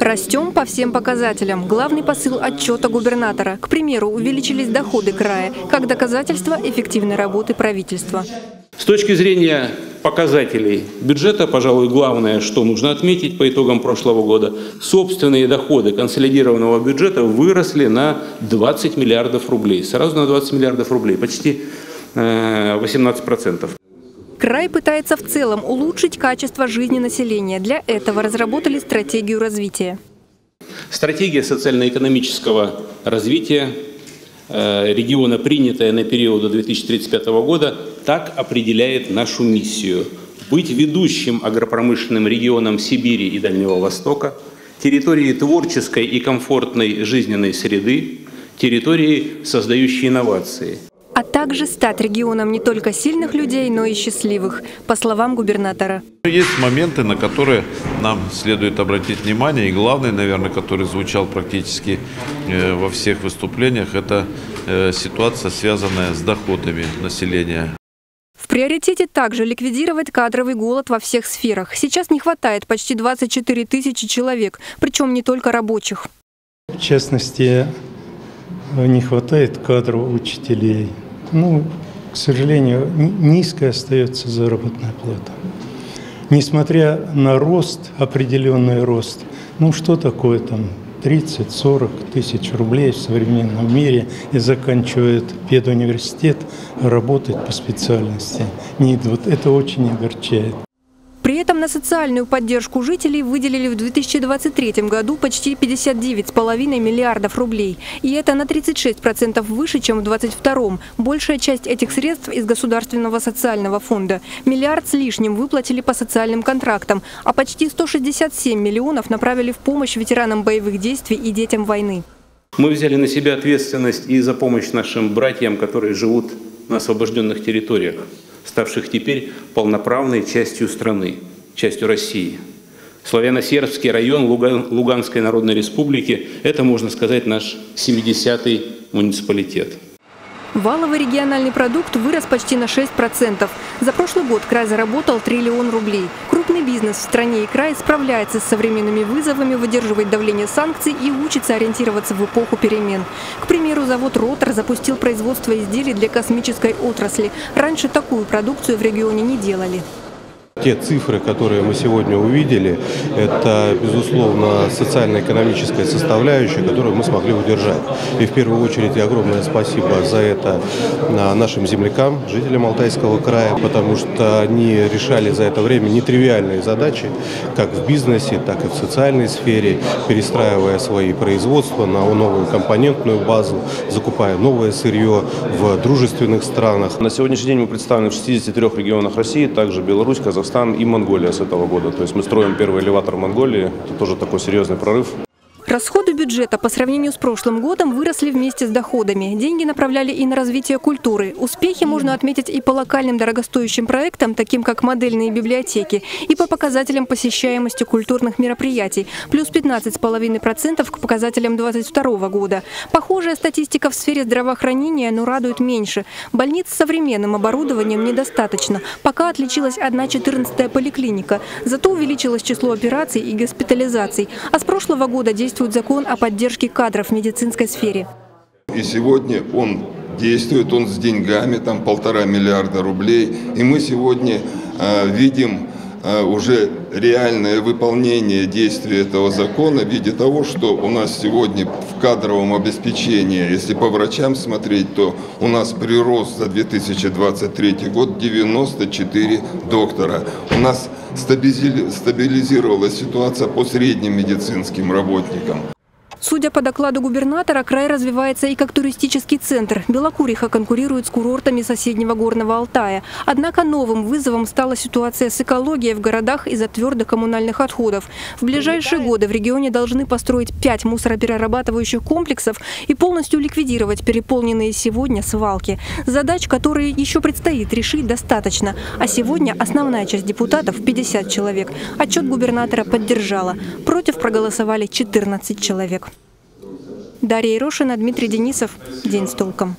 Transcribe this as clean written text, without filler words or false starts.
Растем по всем показателям. Главный посыл отчета губернатора. К примеру, увеличились доходы края, как доказательство эффективной работы правительства. С точки зрения показателей бюджета, пожалуй, главное, что нужно отметить по итогам прошлого года, собственные доходы консолидированного бюджета выросли на 20 миллиардов рублей. Сразу на 20 миллиардов рублей, почти 18%. Край пытается в целом улучшить качество жизни населения. Для этого разработали стратегию развития. Стратегия социально-экономического развития региона, принятая на период до 2035 года, так определяет нашу миссию. Быть ведущим агропромышленным регионом Сибири и Дальнего Востока, территории творческой и комфортной жизненной среды, территории, создающей инновации. А также стать регионом не только сильных людей, но и счастливых, по словам губернатора. Есть моменты, на которые нам следует обратить внимание. И главный, наверное, который звучал практически во всех выступлениях, это ситуация, связанная с доходами населения. В приоритете также ликвидировать кадровый голод во всех сферах. Сейчас не хватает почти 24 тысячи человек, причем не только рабочих. В частности, не хватает кадров учителей. К сожалению, низкая остается заработная плата. Несмотря на рост, определенный рост, что такое там 30-40 тысяч рублей в современном мире, и заканчивает педуниверситет, работает по специальности. Нет, это очень огорчает. При этом на социальную поддержку жителей выделили в 2023 году почти 59,5 миллиардов рублей. И это на 36% выше, чем в 2022. Большая часть этих средств из Государственного социального фонда. Миллиард с лишним выплатили по социальным контрактам, а почти 167 миллионов направили в помощь ветеранам боевых действий и детям войны. Мы взяли на себя ответственность и за помощь нашим братьям, которые живут на освобожденных территориях, ставших теперь полноправной частью страны, частью России. Славяносербский район Луганской Народной Республики – это, можно сказать, наш 70-й муниципалитет. Валовый региональный продукт вырос почти на 6%. За прошлый год край заработал триллион рублей. Крупный бизнес в стране и крае справляется с современными вызовами, выдерживает давление санкций и учится ориентироваться в эпоху перемен. К примеру, завод «Ротор» запустил производство изделий для космической отрасли. Раньше такую продукцию в регионе не делали. Те цифры, которые мы сегодня увидели, это, безусловно, социально-экономическая составляющая, которую мы смогли удержать. И в первую очередь огромное спасибо за это нашим землякам, жителям Алтайского края, потому что они решали за это время нетривиальные задачи, как в бизнесе, так и в социальной сфере, перестраивая свои производства на новую компонентную базу, закупая новое сырье в дружественных странах. На сегодняшний день мы представлены в 63 регионах России, также Беларусь, Казахстан и Монголия с этого года. То есть мы строим первый элеватор в Монголии. Это тоже такой серьезный прорыв. Расходы бюджета по сравнению с прошлым годом выросли вместе с доходами. Деньги направляли и на развитие культуры. Успехи можно отметить и по локальным дорогостоящим проектам, таким как модельные библиотеки, и по показателям посещаемости культурных мероприятий, плюс 15,5% к показателям 2022 года. Похожая статистика в сфере здравоохранения, но радует меньше. Больниц с современным оборудованием недостаточно. Пока отличилась одна 14-я поликлиника. Зато увеличилось число операций и госпитализаций. А с прошлого года действует закон о поддержке кадров в медицинской сфере. И сегодня он действует, он с деньгами, там 1,5 миллиарда рублей. И мы сегодня видим уже реальное выполнение действий этого закона в виде того, что у нас сегодня в кадровом обеспечении, если по врачам смотреть, то у нас прирост за 2023 год 94 доктора. У нас стабилизировалась ситуация по средним медицинским работникам. Судя по докладу губернатора, край развивается и как туристический центр. Белокуриха конкурирует с курортами соседнего Горного Алтая. Однако новым вызовом стала ситуация с экологией в городах из-за твердых коммунальных отходов. В ближайшие годы в регионе должны построить 5 мусороперерабатывающих комплексов и полностью ликвидировать переполненные сегодня свалки. Задач, которые еще предстоит решить, достаточно. А сегодня основная часть депутатов, 50 человек, отчет губернатора поддержала. Против проголосовали 14 человек. Дарья Ирошина, Дмитрий Денисов. День с толком.